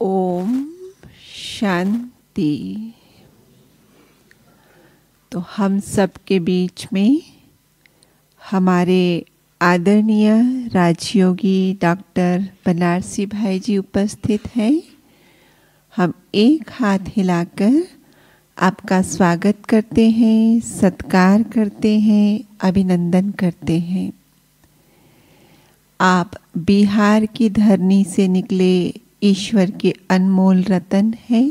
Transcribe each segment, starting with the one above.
ओम शांति। तो हम सब के बीच में हमारे आदरणीय राजयोगी डॉक्टर बनारसी भाई जी उपस्थित हैं। हम एक हाथ हिलाकर आपका स्वागत करते हैं, सत्कार करते हैं, अभिनंदन करते हैं। आप बिहार की धरनी से निकले ईश्वर के अनमोल रतन हैं।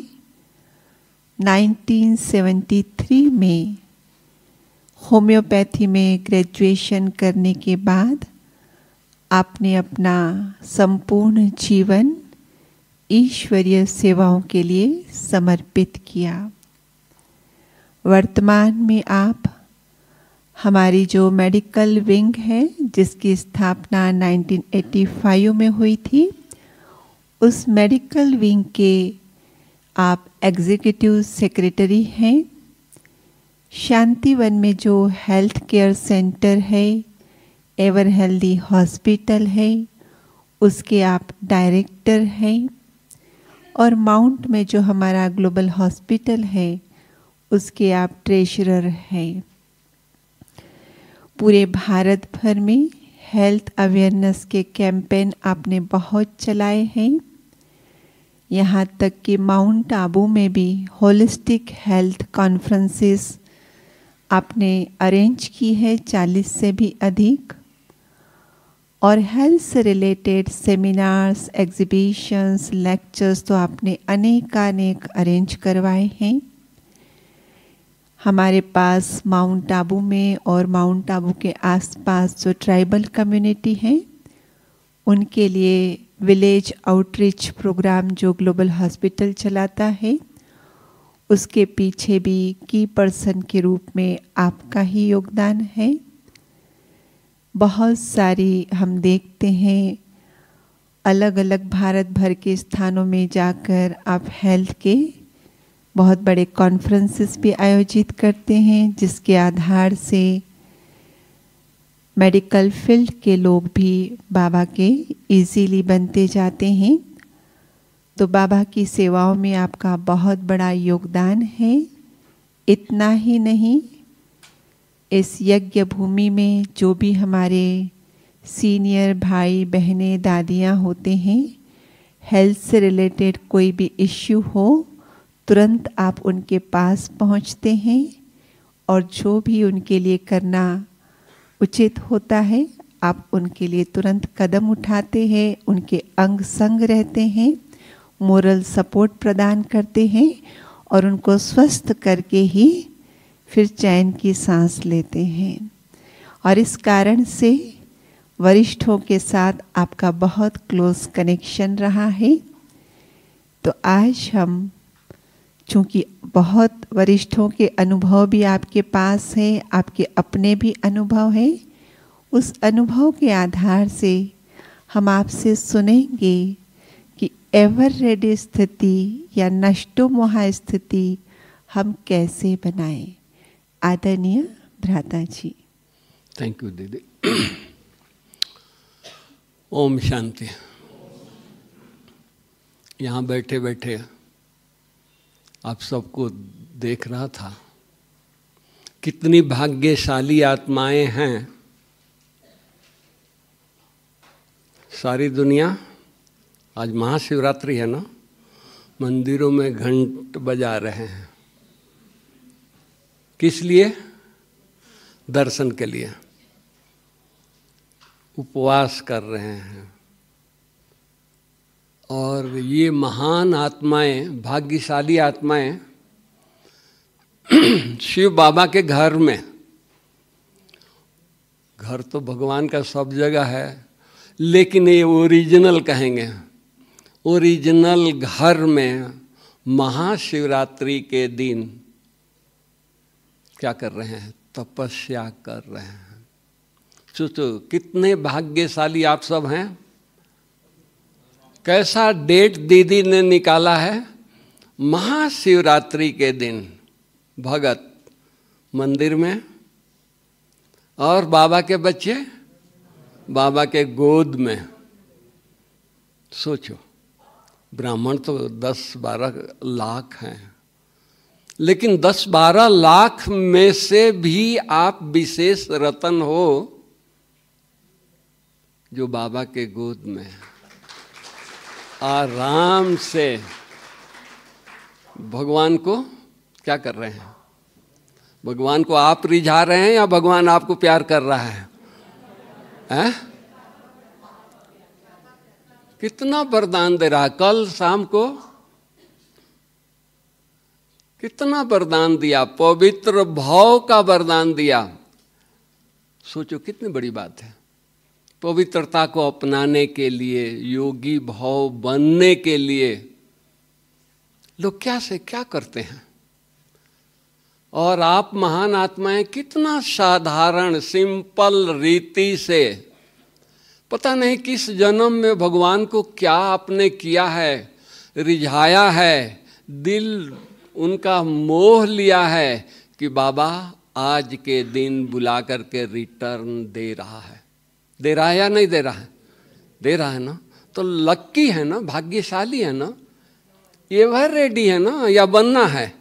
1973 में होम्योपैथी में ग्रेजुएशन करने के बाद आपने अपना संपूर्ण जीवन ईश्वरीय सेवाओं के लिए समर्पित किया। वर्तमान में आप हमारी जो मेडिकल विंग है, जिसकी स्थापना 1985 में हुई थी, उस मेडिकल विंग के आप एग्जीक्यूटिव सेक्रेटरी हैं। शांतिवन में जो हेल्थ केयर सेंटर है, एवर हेल्दी हॉस्पिटल है, उसके आप डायरेक्टर हैं। और माउंट में जो हमारा ग्लोबल हॉस्पिटल है, उसके आप ट्रेजरर हैं। पूरे भारत भर में हेल्थ अवेयरनेस के कैंपेन आपने बहुत चलाए हैं। यहाँ तक कि माउंट आबू में भी होलिस्टिक हेल्थ कॉन्फ्रेंसेस आपने अरेंज की है, 40 से भी अधिक। और हेल्थ से रिलेटेड सेमिनार्स, एग्जिबिशंस, लेक्चर्स तो आपने अनेकानेक अरेंज करवाए हैं। हमारे पास माउंट आबू में और माउंट आबू के आसपास जो ट्राइबल कम्युनिटी है, उनके लिए विलेज आउटरीच प्रोग्राम जो ग्लोबल हॉस्पिटल चलाता है, उसके पीछे भी की पर्सन के रूप में आपका ही योगदान है। बहुत सारी हम देखते हैं अलग अलग भारत भर के स्थानों में जाकर आप हेल्थ के बहुत बड़े कॉन्फ्रेंसेस भी आयोजित करते हैं, जिसके आधार से मेडिकल फील्ड के लोग भी बाबा के इजीली बनते जाते हैं। तो बाबा की सेवाओं में आपका बहुत बड़ा योगदान है। इतना ही नहीं, इस यज्ञ भूमि में जो भी हमारे सीनियर भाई बहनें दादियाँ होते हैं, हेल्थ से रिलेटेड कोई भी इश्यू हो, तुरंत आप उनके पास पहुँचते हैं और जो भी उनके लिए करना उचित होता है, आप उनके लिए तुरंत कदम उठाते हैं, उनके अंग संग रहते हैं, मोरल सपोर्ट प्रदान करते हैं और उनको स्वस्थ करके ही फिर चैन की सांस लेते हैं। और इस कारण से वरिष्ठों के साथ आपका बहुत क्लोज कनेक्शन रहा है। तो आज हम, चूँकि बहुत वरिष्ठों के अनुभव भी आपके पास हैं, आपके अपने भी अनुभव हैं, उस अनुभव के आधार से हम आपसे सुनेंगे कि एवर रेडी स्थिति या नष्टो मोहा स्थिति हम कैसे बनाएं। आदरणीय भ्राता जी। थैंक यू दीदी। ओम शांति। यहाँ बैठे बैठे आप सबको देख रहा था, कितनी भाग्यशाली आत्माएं हैं। सारी दुनिया, आज महाशिवरात्रि है ना, मंदिरों में घंट बजा रहे हैं। किस लिए? दर्शन के लिए। उपवास कर रहे हैं। और ये महान आत्माएं, भाग्यशाली आत्माएं शिव बाबा के घर में, घर तो भगवान का सब जगह है, लेकिन ये ओरिजिनल कहेंगे, ओरिजिनल घर में महाशिवरात्रि के दिन क्या कर रहे हैं? तपस्या कर रहे हैं। सोचो कितने भाग्यशाली आप सब हैं। कैसा डेट दीदी ने निकाला है, महाशिवरात्रि के दिन भगत मंदिर में और बाबा के बच्चे बाबा के गोद में। सोचो ब्राह्मण तो 10-12 लाख हैं, लेकिन 10-12 लाख में से भी आप विशेष रतन हो जो बाबा के गोद में आराम से भगवान को क्या कर रहे हैं, भगवान को आप रिझा रहे हैं या भगवान आपको प्यार कर रहा है, हैं? कितना वरदान दे रहा। कल शाम को कितना वरदान दिया, पवित्र भाव का वरदान दिया। सोचो कितनी बड़ी बात है। पवित्रता को अपनाने के लिए, योगी भाव बनने के लिए लोग क्या से क्या करते हैं, और आप महान आत्माएं कितना साधारण सिंपल रीति से, पता नहीं किस जन्म में भगवान को क्या आपने किया है, रिझाया है, दिल उनका मोह लिया है कि बाबा आज के दिन बुला करके रिटर्न दे रहा है। दे रहा है या नहीं दे रहा है? दे रहा है ना, तो लक्की है ना, भाग्यशाली है ना, एवर रेडी है ना, या बनना है?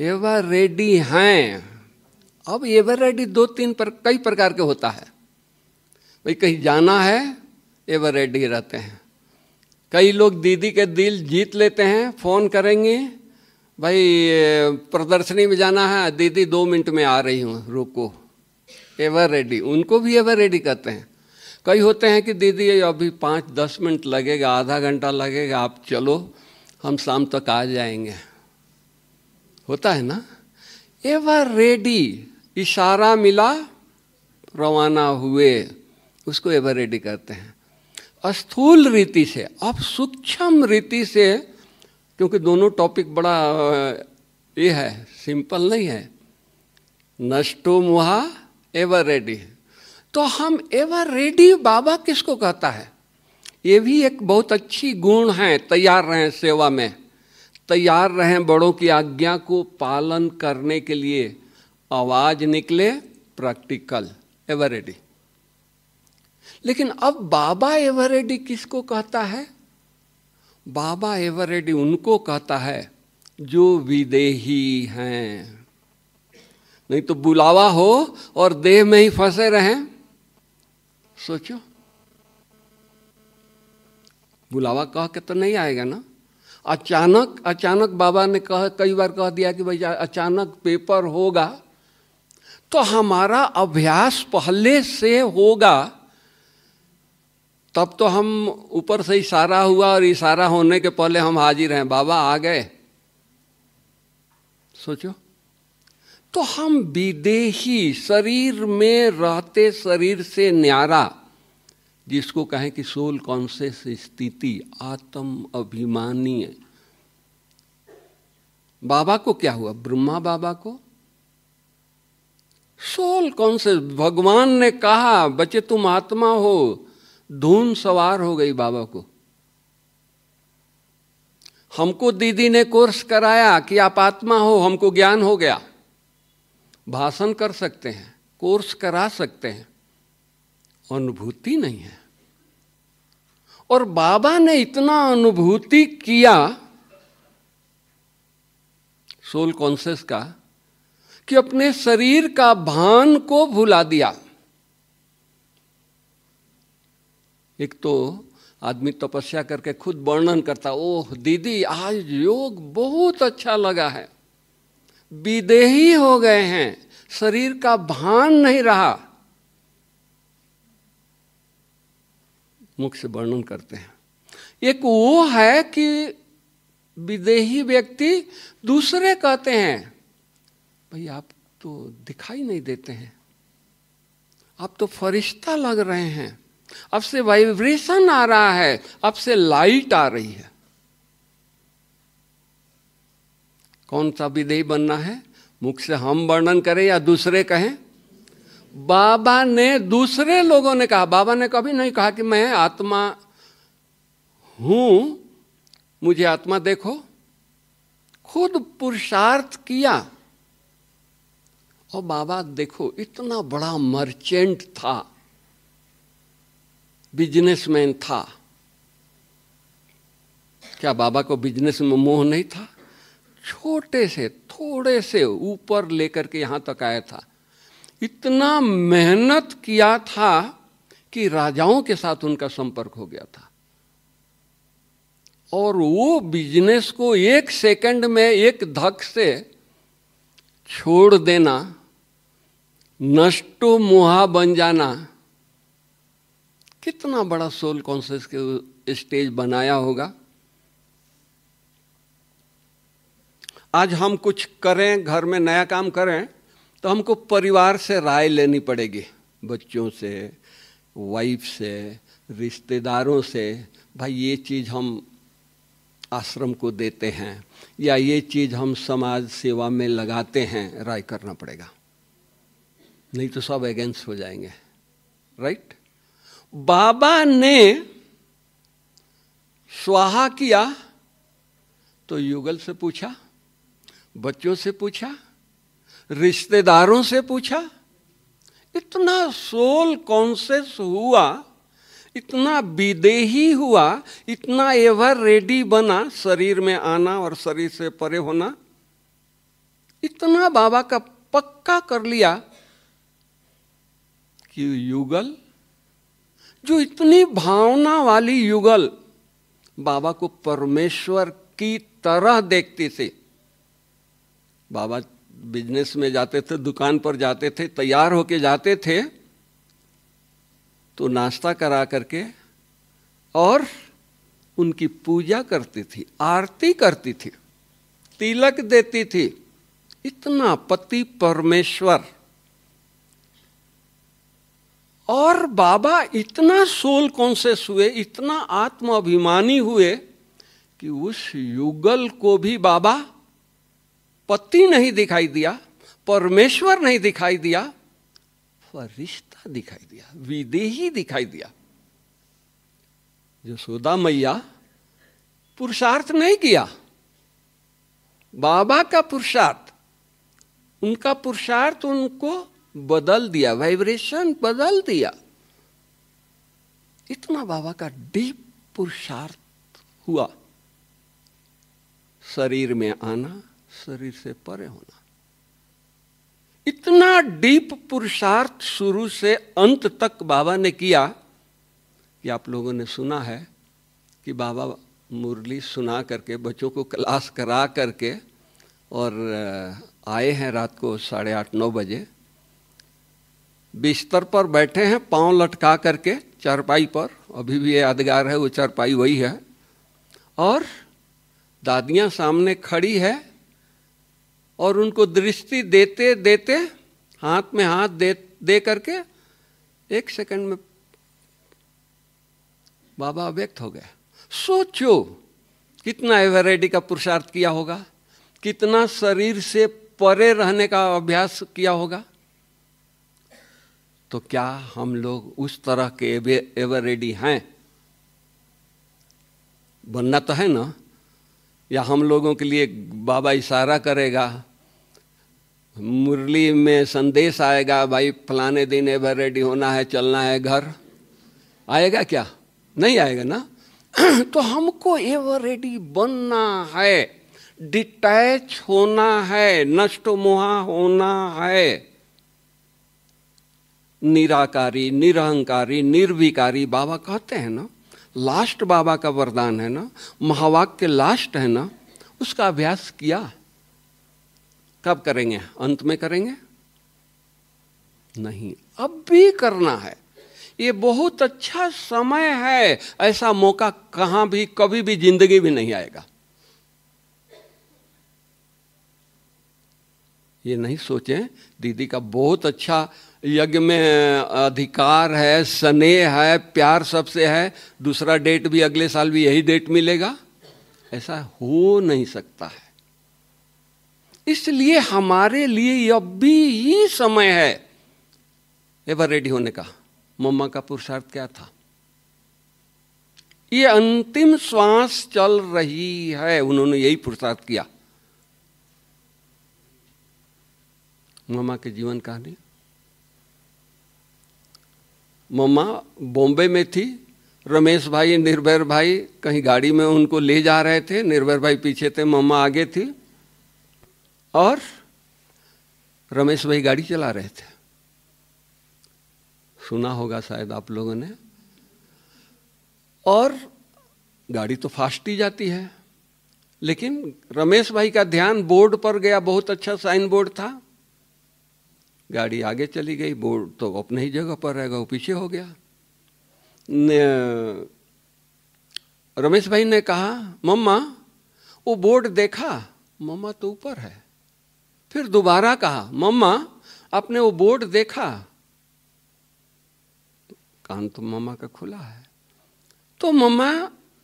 एवर रेडी हैं। अब एवर रेडी 2-3 कई प्रकार के होता है भाई। कहीं जाना है एवर रेडी रहते हैं। कई लोग दीदी के दिल जीत लेते हैं, फ़ोन करेंगे भाई प्रदर्शनी में जाना है, दीदी 2 मिनट में आ रही हूँ रुको, एवर रेडी। उनको भी एवर रेडी कहते हैं। कई होते हैं कि दीदी अभी 5-10 मिनट लगेगा, आधा घंटा लगेगा, आप चलो हम शाम तक आ जाएंगे। होता है ना एवर रेडी, इशारा मिला रवाना हुए, उसको एवर रेडी करते हैं। स्थूल रीति से अब सूक्ष्म रीति से, क्योंकि दोनों टॉपिक बड़ा ये है, सिंपल नहीं है। नष्टो मुहा एवर रेडी, तो हम एवर रेडी बाबा किसको कहता है, ये भी एक बहुत अच्छी गुण है। तैयार रहें सेवा में, तैयार रहें बड़ों की आज्ञा को पालन करने के लिए। आवाज निकले प्रैक्टिकल एवर रेडी। लेकिन अब बाबा एवर रेडी किसको कहता है? बाबा एवर रेडी उनको कहता है जो विदेही हैं। नहीं तो बुलावा हो और देह में ही फंसे रहें। सोचो बुलावा कह के तो नहीं आएगा ना। अचानक बाबा ने कई बार कह दिया कि भाई अचानक पेपर होगा, तो हमारा अभ्यास पहले से होगा, तब तो हम ऊपर से इशारा हुआ और इशारा होने के पहले हम हाजिर हैं, बाबा आ गए। सोचो, तो हम विदेही, शरीर में रहते शरीर से न्यारा, जिसको कहें कि सोल कॉन्शियस स्थिति, आत्म अभिमानी है। बाबा को क्या हुआ? ब्रह्मा बाबा को सोल कॉन्शियस, भगवान ने कहा बच्चे तुम आत्मा हो, धूम सवार हो गई बाबा को। हमको दीदी ने कोर्स कराया कि आप आत्मा हो, हमको ज्ञान हो गया, भाषण कर सकते हैं, कोर्स करा सकते हैं, अनुभूति नहीं है। और बाबा ने इतना अनुभूति किया सोल कॉन्शियस का कि अपने शरीर का भान को भुला दिया। एक तो आदमी तपस्या करके खुद वर्णन करता, ओह दीदी आज योग बहुत अच्छा लगा है। विदेही हो गए हैं, शरीर का भान नहीं रहा, मुख से वर्णन करते हैं। एक वो है कि विदेही व्यक्ति, दूसरे कहते हैं भाई आप तो दिखाई नहीं देते हैं, आप तो फरिश्ता लग रहे हैं, आपसे वाइब्रेशन आ रहा है, आपसे लाइट आ रही है। कौन सा विदेही बनना है, मुख से हम वर्णन करें या दूसरे कहें? बाबा ने, दूसरे लोगों ने कहा, बाबा ने कभी नहीं कहा कि मैं आत्मा हूं, मुझे आत्मा देखो। खुद पुरुषार्थ किया। और बाबा देखो इतना बड़ा मर्चेंट था, बिजनेसमैन था, क्या बाबा को बिजनेस में मोह नहीं था? छोटे से थोड़े से ऊपर लेकर के यहाँ तक आया था। इतना मेहनत किया था कि राजाओं के साथ उनका संपर्क हो गया था और वो बिजनेस को एक सेकंड में एक धक से छोड़ देना, नष्टो मोहा बन जाना, कितना बड़ा सोल कॉन्शियस के स्टेज बनाया होगा। आज हम कुछ करें, घर में नया काम करें तो हमको परिवार से राय लेनी पड़ेगी, बच्चों से, वाइफ से, रिश्तेदारों से। भाई ये चीज़ हम आश्रम को देते हैं या ये चीज़ हम समाज सेवा में लगाते हैं, राय करना पड़ेगा, नहीं तो सब अगेंस्ट हो जाएंगे, राइट। बाबा ने स्वाहा किया तो युगल से पूछा, बच्चों से पूछा, रिश्तेदारों से पूछा। इतना सोल कॉन्शियस हुआ, इतना विदेही हुआ, इतना एवर रेडी बना, शरीर में आना और शरीर से परे होना, इतना बाबा का पक्का कर लिया कि युगल, जो इतनी भावना वाली युगल बाबा को परमेश्वर की तरह देखती थी। बाबा बिजनेस में जाते थे, दुकान पर जाते थे, तैयार होके जाते थे तो नाश्ता करा करके और उनकी पूजा करती थी, आरती करती थी, तिलक देती थी। इतना पति परमेश्वर। और बाबा इतना सोल कॉन्शियस हुए, इतना आत्माभिमानी हुए कि उस युगल को भी बाबा पति नहीं दिखाई दिया, परमेश्वर नहीं दिखाई दिया, फरिश्ता दिखाई दिया, विदेही दिखाई दिया। जो सुधा मैया पुरुषार्थ नहीं किया, बाबा का पुरुषार्थ, उनका पुरुषार्थ उनको बदल दिया, वाइब्रेशन बदल दिया। इतना बाबा का डीप पुरुषार्थ हुआ, शरीर में आना, शरीर से परे होना। इतना डीप पुरुषार्थ शुरू से अंत तक बाबा ने किया कि आप लोगों ने सुना है कि बाबा मुरली सुना करके बच्चों को क्लास करा करके और आए हैं रात को 8:30-9 बजे, बिस्तर पर बैठे हैं, पाँव लटका करके चारपाई पर, अभी भी यादगार है वो चारपाई वही है, और दादियाँ सामने खड़ी है और उनको दृष्टि देते देते, हाथ में हाथ दे करके 1 सेकंड में बाबा अव्यक्त हो गया। सोचो कितना एवरेडी का पुरुषार्थ किया होगा, कितना शरीर से परे रहने का अभ्यास किया होगा। तो क्या हम लोग उस तरह के एवरेडी हैं? बनना तो है ना? या हम लोगों के लिए बाबा इशारा करेगा, मुरली में संदेश आएगा, भाई फलाने दिन एवर रेडी होना है, चलना है घर, आएगा क्या? नहीं आएगा ना। तो हमको एवर रेडी बनना है, डिटैच होना है, नष्ट मोहा होना है, निराकारी, निरहंकारी, निर्विकारी बाबा कहते हैं ना, लास्ट बाबा का वरदान है ना, महावाक्य लास्ट है ना, उसका अभ्यास किया। कब करेंगे? अंत में करेंगे? नहीं, अब भी करना है। ये बहुत अच्छा समय है, ऐसा मौका कहाँ भी कभी भी जिंदगी भी नहीं आएगा। ये नहीं सोचें दीदी का बहुत अच्छा यज्ञ में अधिकार है, स्नेह है, प्यार सबसे है, दूसरा डेट भी अगले साल भी यही डेट मिलेगा, ऐसा हो नहीं सकता है। इसलिए हमारे लिए अभी ही समय है एवर रेडी होने का। मम्मा का पुरुषार्थ क्या था? ये अंतिम श्वास चल रही है, उन्होंने यही पुरुषार्थ किया। मम्मा के जीवन कहानी, मम्मा बॉम्बे में थी, रमेश भाई निर्भय भाई कहीं गाड़ी में उनको ले जा रहे थे, निर्भय भाई पीछे थे, मम्मा आगे थी और रमेश भाई गाड़ी चला रहे थे। सुना होगा शायद आप लोगों ने। और गाड़ी तो फास्ट ही जाती है, लेकिन रमेश भाई का ध्यान बोर्ड पर गया, बहुत अच्छा साइन बोर्ड था। गाड़ी आगे चली गई, बोर्ड तो अपनी ही जगह पर रहेगा, वो पीछे हो गया। रमेश भाई ने कहा मम्मा वो बोर्ड देखा, मम्मा तो ऊपर है। फिर दोबारा कहा मम्मा आपने वो बोर्ड देखा, कान तो मम्मा का खुला है। तो मम्मा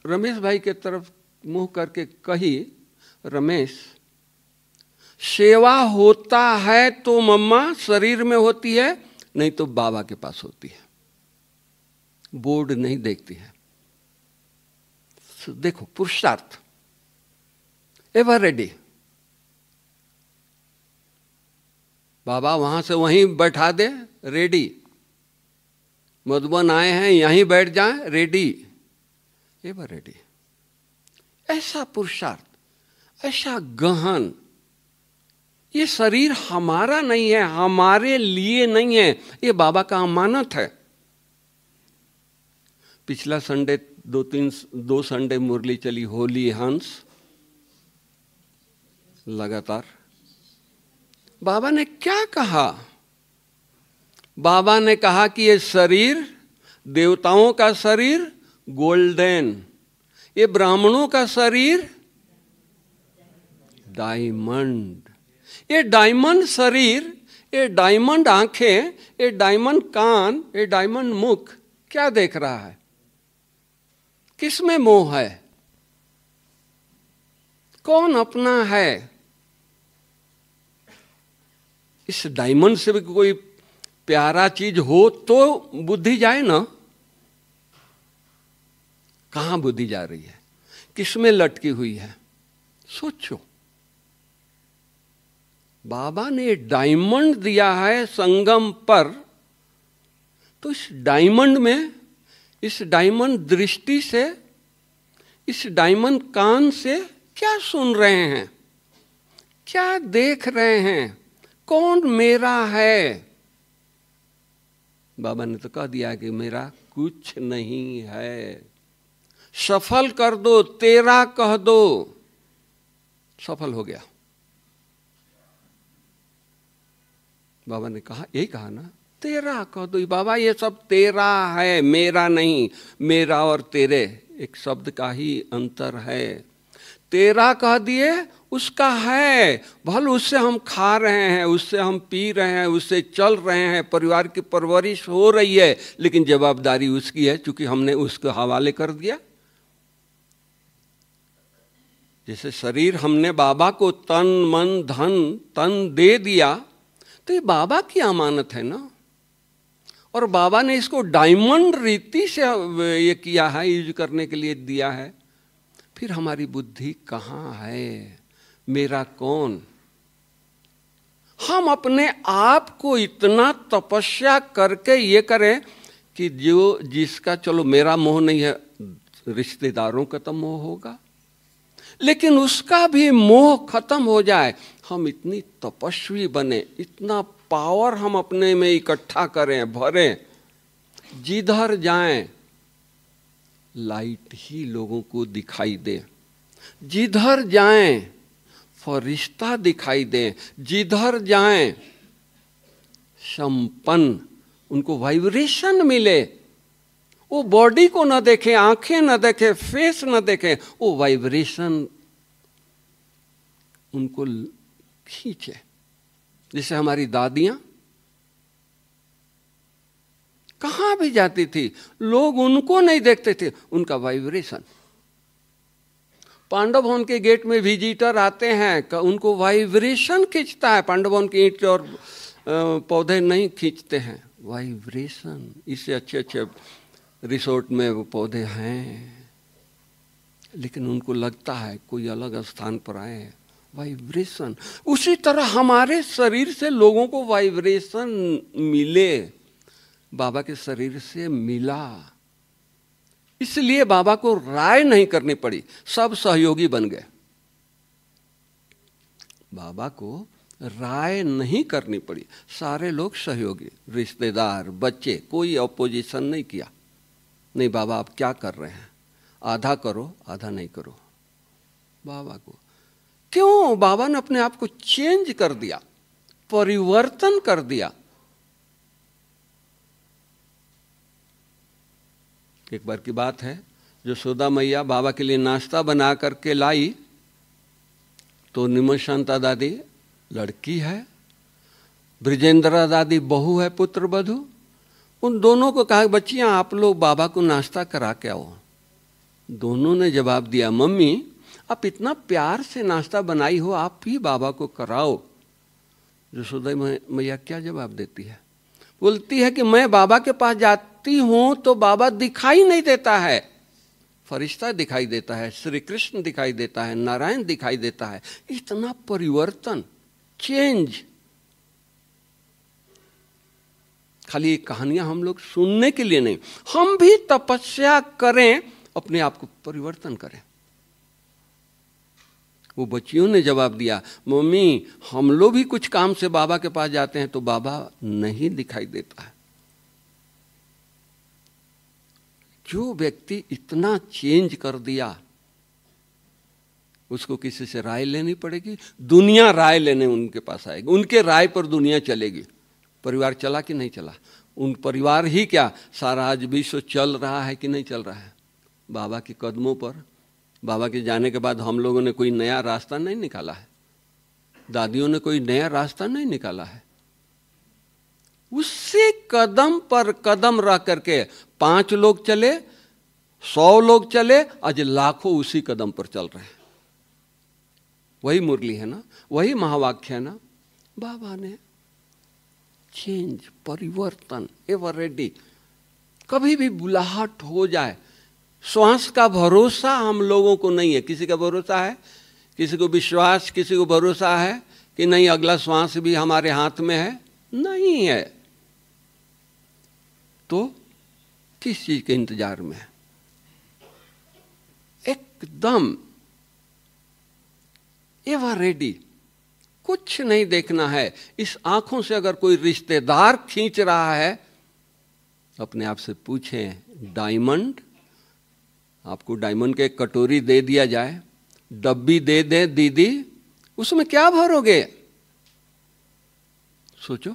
रमेश भाई के तरफ मुंह करके कही, रमेश सेवा होता है तो मम्मा शरीर में होती है, नहीं तो बाबा के पास होती है, बोर्ड नहीं देखती है। देखो पुरुषार्थ, एवर रेडी। बाबा वहां से वहीं बैठा दे, रेडी। मधुबन आए हैं यहीं बैठ जाए, रेडी, एवर रेडी। ऐसा पुरुषार्थ, ऐसा गहन। ये शरीर हमारा नहीं है, हमारे लिए नहीं है, ये बाबा का अमानत है। पिछला संडे दो संडे मुरली चली, होली हंस, लगातार। बाबा ने क्या कहा? बाबा ने कहा कि ये शरीर देवताओं का शरीर गोल्डन, ये ब्राह्मणों का शरीर डायमंड। ये डायमंड शरीर, ये डायमंड आंखें, ये डायमंड कान, ये डायमंड मुख, क्या देख रहा है? किसमें मोह है? कौन अपना है? इस डायमंड से भी कोई प्यारा चीज हो तो बुद्धि जाए ना, कहां बुद्धि जा रही है? किसमें लटकी हुई है? सोचो। बाबा ने डायमंड दिया है संगम पर, तो इस डायमंड में, इस डायमंड दृष्टि से, इस डायमंड कान से क्या सुन रहे हैं, क्या देख रहे हैं? कौन मेरा है? बाबा ने तो कह दिया कि मेरा कुछ नहीं है। सफल कर दो, तेरा कह दो, सफल हो गया। बाबा ने कहा, यही कहा ना, तेरा कह दो। बाबा ये सब तेरा है, मेरा नहीं। मेरा और तेरे एक शब्द का ही अंतर है। तेरा कह दिए, उसका है, भल उससे हम खा रहे हैं, उससे हम पी रहे हैं, उससे चल रहे हैं, परिवार की परवरिश हो रही है, लेकिन जवाबदारी उसकी है, चूंकि हमने उसके हवाले कर दिया। जैसे शरीर हमने बाबा को तन मन धन तन दे दिया, तो ये बाबा की अमानत है ना। और बाबा ने इसको डायमंड रीति से ये किया है, यूज करने के लिए दिया है। फिर हमारी बुद्धि कहाँ है? मेरा कौन? हम अपने आप को इतना तपस्या करके ये करें कि जो जिसका, चलो मेरा मोह नहीं है, रिश्तेदारों का तो मोह होगा, लेकिन उसका भी मोह खत्म हो जाए। हम इतनी तपस्वी बने, इतना पावर हम अपने में इकट्ठा करें, भरें, जिधर जाएं लाइट ही लोगों को दिखाई दे, जिधर जाएं फरिश्ता दिखाई दे, जिधर जाएं संपन्न, उनको वाइब्रेशन मिले। वो बॉडी को ना देखें, आंखें ना देखें, फेस ना देखें, वो वाइब्रेशन उनको खींचे। जैसे हमारी दादियां कहाँ भी जाती थी, लोग उनको नहीं देखते थे, उनका वाइब्रेशन। पांडव भवन के गेट में विजिटर आते हैं, उनको वाइब्रेशन खींचता है। पांडव भवन की ईंट और पौधे नहीं खींचते हैं, वाइब्रेशन। इससे अच्छे अच्छे रिसोर्ट में वो पौधे हैं, लेकिन उनको लगता है कोई अलग स्थान पर आए हैं, वाइब्रेशन। उसी तरह हमारे शरीर से लोगों को वाइब्रेशन मिले, बाबा के शरीर से मिला। इसलिए बाबा को राय नहीं करनी पड़ी, सब सहयोगी बन गए। बाबा को राय नहीं करनी पड़ी, सारे लोग सहयोगी, रिश्तेदार, बच्चे, कोई ऑपोजिशन नहीं किया, नहीं बाबा आप क्या कर रहे हैं, आधा करो आधा नहीं करो। बाबा को क्यों, बाबा ने अपने आप को चेंज कर दिया, परिवर्तन कर दिया। एक बार की बात है, जो सुधा मैया बाबा के लिए नाश्ता बना करके लाई तो निम शांत दादी लड़की है, ब्रजेंद्र दादी बहू है, पुत्र बधू, उन दोनों को कहा बच्चियां आप लोग बाबा को नाश्ता करा के आओ। दोनों ने जवाब दिया मम्मी आप इतना प्यार से नाश्ता बनाई हो, आप ही बाबा को कराओ। जो सुधा मैया क्या जवाब देती है, बोलती है कि मैं बाबा के पास जाती हूँ तो बाबा दिखाई नहीं देता है, फरिश्ता दिखाई देता है, श्री कृष्ण दिखाई देता है, नारायण दिखाई देता है। इतना परिवर्तन, चेंज। खाली कहानियां हम लोग सुनने के लिए नहीं, हम भी तपस्या करें, अपने आप को परिवर्तन करें। वो बच्चियों ने जवाब दिया मम्मी हम लोग भी कुछ काम से बाबा के पास जाते हैं तो बाबा नहीं दिखाई देता है। जो व्यक्ति इतना चेंज कर दिया उसको किसी से राय लेनी पड़ेगी, दुनिया राय लेने उनके पास आएगी, उनके राय पर दुनिया चलेगी। परिवार चला कि नहीं चला, उन परिवार ही क्या सारा आज विश्व चल रहा है कि नहीं चल रहा है। बाबा के कदमों पर, बाबा के जाने के बाद हम लोगों ने कोई नया रास्ता नहीं निकाला है, दादियों ने कोई नया रास्ता नहीं निकाला है। उससे कदम पर कदम रह करके 5 लोग चले, 100 लोग चले, आज लाखों उसी कदम पर चल रहे हैं। वही मुरली है ना, वही महावाक्य है ना। बाबा ने चेंज, परिवर्तन, एवर रेडी। कभी भी बुलाहट हो जाए, श्वास का भरोसा हम लोगों को नहीं है। किसी का भरोसा है, किसी को विश्वास, किसी को भरोसा है कि नहीं अगला श्वास भी हमारे हाथ में है, नहीं है। तो किस चीज के इंतजार में है? एकदम एवर रेडी, कुछ नहीं देखना है। इस आंखों से अगर कोई रिश्तेदार खींच रहा है, अपने आप से पूछें डायमंड, आपको डायमंड के कटोरी दे दिया जाए, डब्बी दे दें दीदी, उसमें क्या भरोगे? सोचो।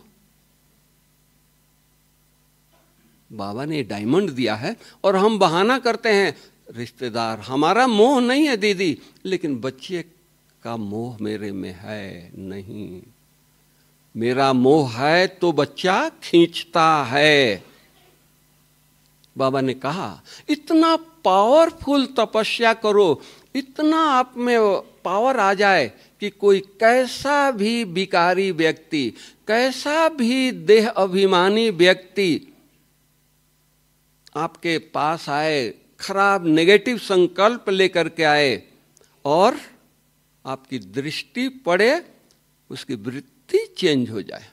बाबा ने डायमंड दिया है और हम बहाना करते हैं रिश्तेदार, हमारा मोह नहीं है दीदी, लेकिन बच्चे का मोह मेरे में है नहीं, मेरा मोह है तो बच्चा खींचता है। बाबा ने कहा इतना पावरफुल तपस्या करो, इतना आप में पावर आ जाए कि कोई कैसा भी विकारी व्यक्ति, कैसा भी देह अभिमानी व्यक्ति आपके पास आए, खराब नेगेटिव संकल्प लेकर के आए और आपकी दृष्टि पड़े, उसकी वृत्ति चेंज हो जाए।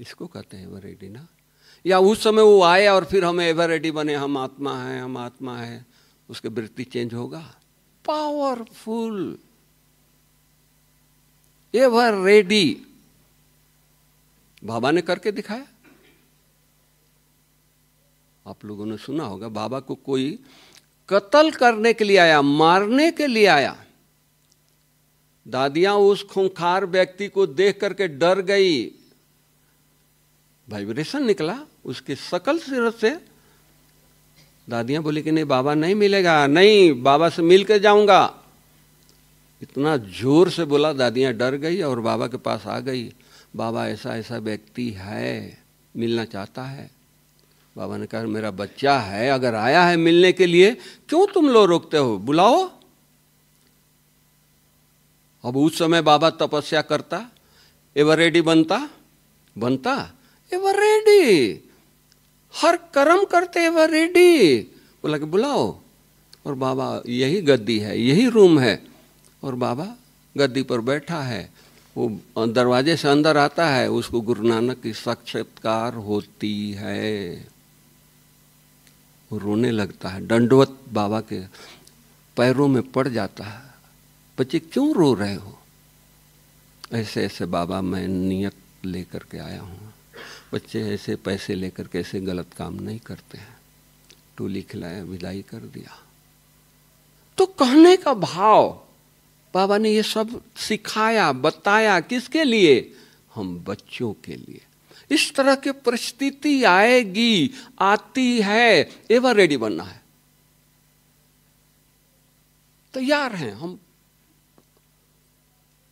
इसको कहते हैं एवर रेडी ना। या उस समय वो आए और फिर हमें एवर रेडी बने, हम आत्मा हैं, हम आत्मा हैं, उसकी वृत्ति चेंज होगा। पावरफुल एवर रेडी बाबा ने करके दिखाया। आप लोगों ने सुना होगा बाबा को कोई कत्ल करने के लिए आया, मारने के लिए आया, दादियां उस खूंखार व्यक्ति को देख करके डर गई, वाइब्रेशन निकला उसके शकल से। दादियां बोली कि नहीं बाबा नहीं मिलेगा, नहीं बाबा से मिल के जाऊंगा। इतना जोर से बोला, दादियां डर गई और बाबा के पास आ गई। बाबा ऐसा ऐसा व्यक्ति है, मिलना चाहता है। बाबा ने कहा मेरा बच्चा है, अगर आया है मिलने के लिए क्यों तुम लोग रोकते हो, बुलाओ। अब उस समय बाबा तपस्या करता, एवर रेडी बनता एवर रेडी, हर कर्म करते एवर रेडी। बोला कि बुलाओ, और बाबा यही गद्दी है, यही रूम है, और बाबा गद्दी पर बैठा है। वो दरवाजे से अंदर आता है, उसको गुरु नानक की साक्षात्कार होती है। वो रोने लगता है, दंडवत बाबा के पैरों में पड़ जाता है, बच्चे क्यों रो रहे हो? ऐसे ऐसे बाबा मैं नियत लेकर के आया हूँ, बच्चे ऐसे पैसे लेकर के ऐसे गलत काम नहीं करते हैं। टोली खिलाया, विदाई कर दिया। तो कहने का भाव, बाबा ने ये सब सिखाया बताया, किसके लिए? हम बच्चों के लिए। इस तरह की परिस्थिति आएगी, आती है, एवर रेडी बनना है, तैयार हैं हम।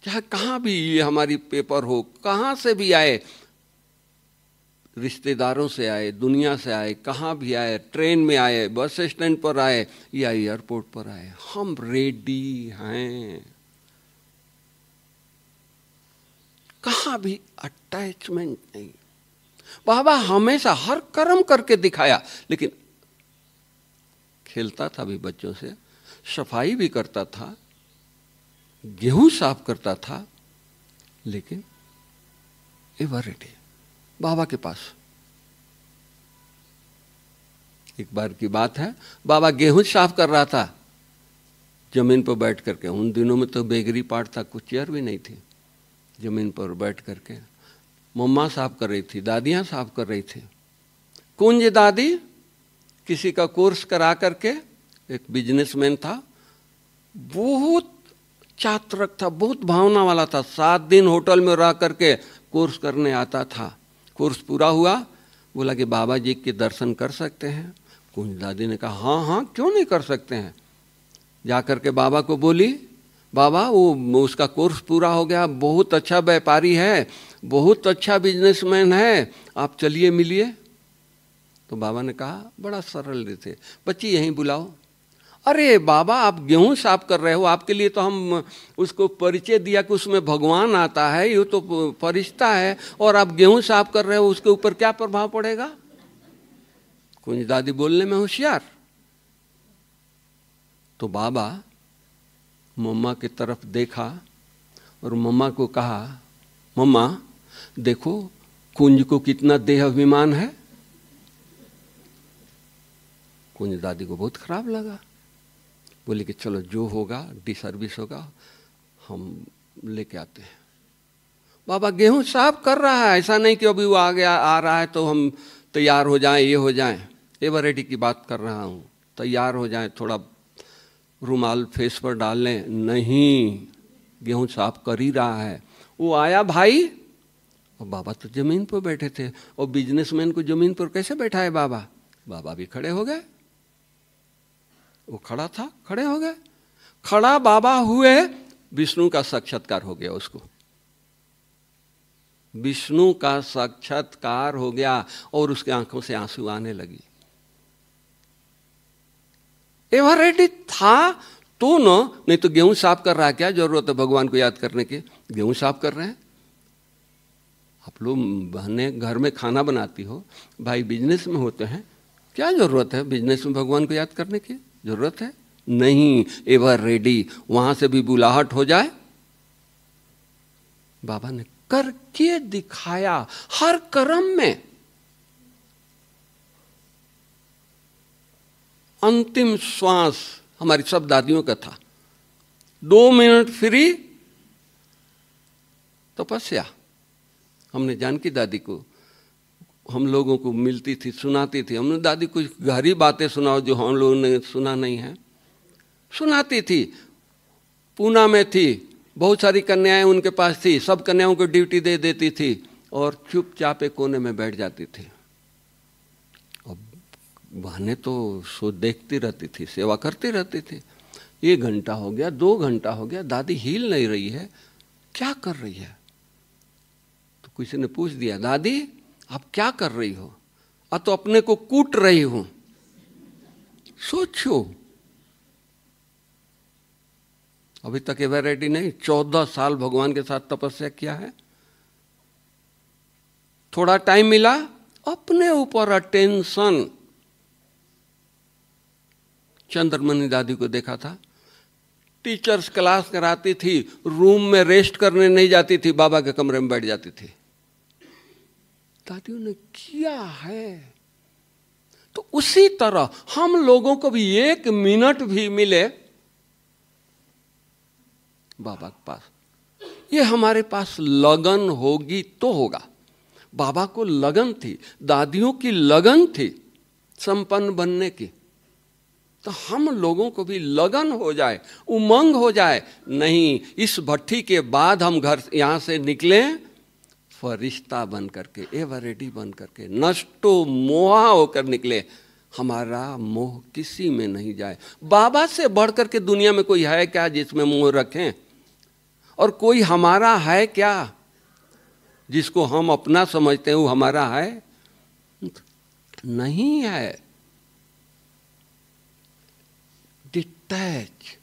चाहे कहाँ भी ये हमारी पेपर हो, कहाँ से भी आए, रिश्तेदारों से आए, दुनिया से आए, कहाँ भी आए, ट्रेन में आए, बस स्टैंड पर आए या एयरपोर्ट पर आए, हम रेडी हैं। कहाँ भी अटैचमेंट नहीं। बाबा हमेशा हर कर्म करके दिखाया, लेकिन खेलता था भी बच्चों से, सफाई भी करता था, गेहूं साफ करता था, लेकिन एवर रेडी बाबा के पास। एक बार की बात है, बाबा गेहूं साफ कर रहा था जमीन पर बैठ करके। उन दिनों में तो बेगरी पार्ट था, कुछ चेयर भी नहीं थी। जमीन पर बैठ करके मम्मा साफ कर रही थी, दादियाँ साफ कर रही थी। कुंज दादी किसी का कोर्स करा करके, एक बिजनेसमैन था, बहुत चातरक था, बहुत भावना वाला था। 7 दिन होटल में रह करके कोर्स करने आता था। कोर्स पूरा हुआ, बोला कि बाबा जी के दर्शन कर सकते हैं? कुंज दादी ने कहा हाँ हाँ क्यों नहीं कर सकते हैं। जा करके बाबा को बोली, बाबा वो उसका कोर्स पूरा हो गया, बहुत अच्छा व्यापारी है, बहुत अच्छा बिजनेसमैन है, आप चलिए मिलिए। तो बाबा ने कहा बड़ा सरल थे, बच्ची यहीं बुलाओ। अरे बाबा आप गेहूं साफ कर रहे हो, आपके लिए तो हम उसको परिचय दिया कि उसमें भगवान आता है, ये तो फरिश्ता है, और आप गेहूं साफ कर रहे हो, उसके ऊपर क्या प्रभाव पड़ेगा? कुंज दादी बोलने में होशियार। तो बाबा मम्मा की तरफ देखा और मम्मा को कहा, मम्मा देखो कुंज को कितना देह अभिमान है। कुंज दादी को बहुत खराब लगा, बोले कि चलो जो होगा, डिसर्विस होगा, हम लेके आते हैं। बाबा गेहूं साफ कर रहा है, ऐसा नहीं कि अभी वो आ रहा है तो हम तैयार हो जाएं, ये हो जाएं। एवर रेडी की बात कर रहा हूँ, तैयार हो जाएं, थोड़ा रुमाल फेस पर डाल लें, नहीं, गेहूं साफ कर ही रहा है। वो आया भाई, और बाबा तो ज़मीन पर बैठे थे, और बिजनेसमैन को ज़मीन पर कैसे बैठा है बाबा? बाबा भी खड़े हो गए, वो खड़ा था, खड़े हो गए। खड़ा बाबा हुए, विष्णु का साक्षात्कार हो गया उसको, विष्णु का साक्षात्कार हो गया, और उसकी आंखों से आंसू आने लगी। एवर रेडी था तो न, नहीं तो गेहूं साफ कर रहा, क्या जरूरत है भगवान को याद करने की? गेहूं साफ कर रहे हैं। आप लोग बहनें घर में खाना बनाती हो, भाई बिजनेस में होते हैं, क्या जरूरत है बिजनेस में भगवान को याद करने की? जरूरत है नहीं। एवर रेडी, वहां से भी बुलाहट हो जाए, बाबा ने करके दिखाया हर कर्म में। अंतिम श्वास हमारी सब दादियों का था, 2 मिनट फ्री तपस्या। हमने जानकी दादी को, हम लोगों को मिलती थी, सुनाती थी। हमने दादी कुछ गहरी बातें सुनाओ जो हम लोगों ने सुना नहीं है, सुनाती थी। पूना में थी, बहुत सारी कन्याएं उनके पास थी, सब कन्याओं को ड्यूटी दे देती थी और चुपचाप एक कोने में बैठ जाती थी। अब बहनें तो सो देखती रहती थी, सेवा करती रहती थी। 1 घंटा हो गया, 2 घंटा हो गया, दादी हिल नहीं रही है, क्या कर रही है? तो किसी ने पूछ दिया, दादी आप क्या कर रही हो? आ तो अपने को कूट रही हो। सोचो, अभी तक एवर रेडी नहीं, 14 साल भगवान के साथ तपस्या किया है। थोड़ा टाइम मिला, अपने ऊपर अटेंशन। चंद्रमणि दादी को देखा था, टीचर्स क्लास कराती थी, रूम में रेस्ट करने नहीं जाती थी, बाबा के कमरे में बैठ जाती थी। दादियों ने किया है। तो उसी तरह हम लोगों को भी एक मिनट भी मिले बाबा के पास, ये हमारे पास लगन होगी तो होगा। बाबा को लगन थी, दादियों की लगन थी संपन्न बनने की, तो हम लोगों को भी लगन हो जाए, उमंग हो जाए। नहीं, इस भट्टी के बाद हम घर यहाँ से निकलें फरिश्ता बन करके, एवर रेडी बन करके, नष्टो मोहा होकर निकले। हमारा मोह किसी में नहीं जाए। बाबा से बढ़ करके दुनिया में कोई है क्या जिसमें मोह रखें? और कोई हमारा है क्या जिसको हम अपना समझते हैं? वो हमारा है नहीं है। डिटैच।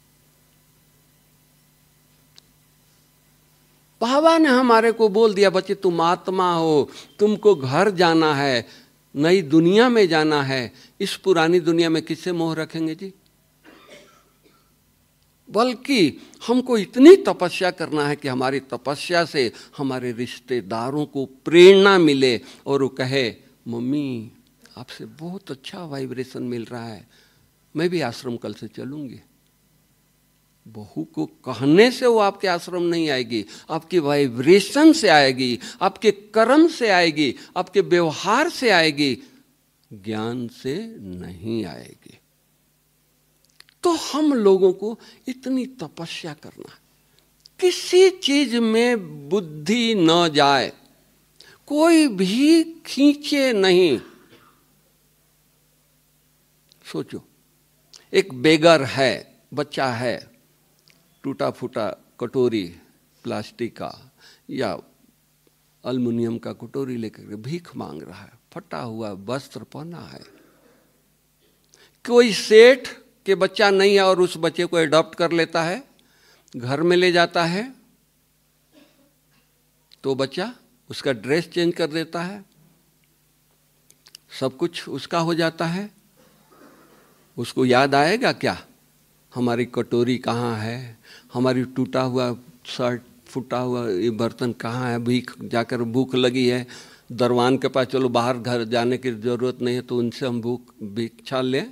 बाबा ने हमारे को बोल दिया, बच्चे तुम आत्मा हो, तुमको घर जाना है, नई दुनिया में जाना है। इस पुरानी दुनिया में किससे मोह रखेंगे जी? बल्कि हमको इतनी तपस्या करना है कि हमारी तपस्या से हमारे रिश्तेदारों को प्रेरणा मिले और वो कहे, मम्मी आपसे बहुत अच्छा वाइब्रेशन मिल रहा है, मैं भी आश्रम कल से चलूँगी। बहू को कहने से वो आपके आश्रम नहीं आएगी, आपकी वाइब्रेशन से आएगी, आपके कर्म से आएगी, आपके व्यवहार से आएगी, ज्ञान से नहीं आएगी। तो हम लोगों को इतनी तपस्या करना है, किसी चीज में बुद्धि न जाए, कोई भी खींचे नहीं। सोचो, एक बेगर है, बच्चा है, टूटा फूटा कटोरी प्लास्टिक का या अल्मीनियम का कटोरी लेकर भीख मांग रहा है, फटा हुआ वस्त्र पहना है। कोई सेठ के बच्चा नहीं है और उस बच्चे को एडॉप्ट कर लेता है, घर में ले जाता है, तो बच्चा उसका ड्रेस चेंज कर देता है, सब कुछ उसका हो जाता है। उसको याद आएगा क्या हमारी कटोरी कहाँ है, हमारी टूटा हुआ शर्ट, फूटा हुआ ये बर्तन कहाँ है? भीख जाकर भूख लगी है, दरवान के पास चलो, बाहर घर जाने की जरूरत नहीं है तो उनसे हम भूख भिक्षा लें,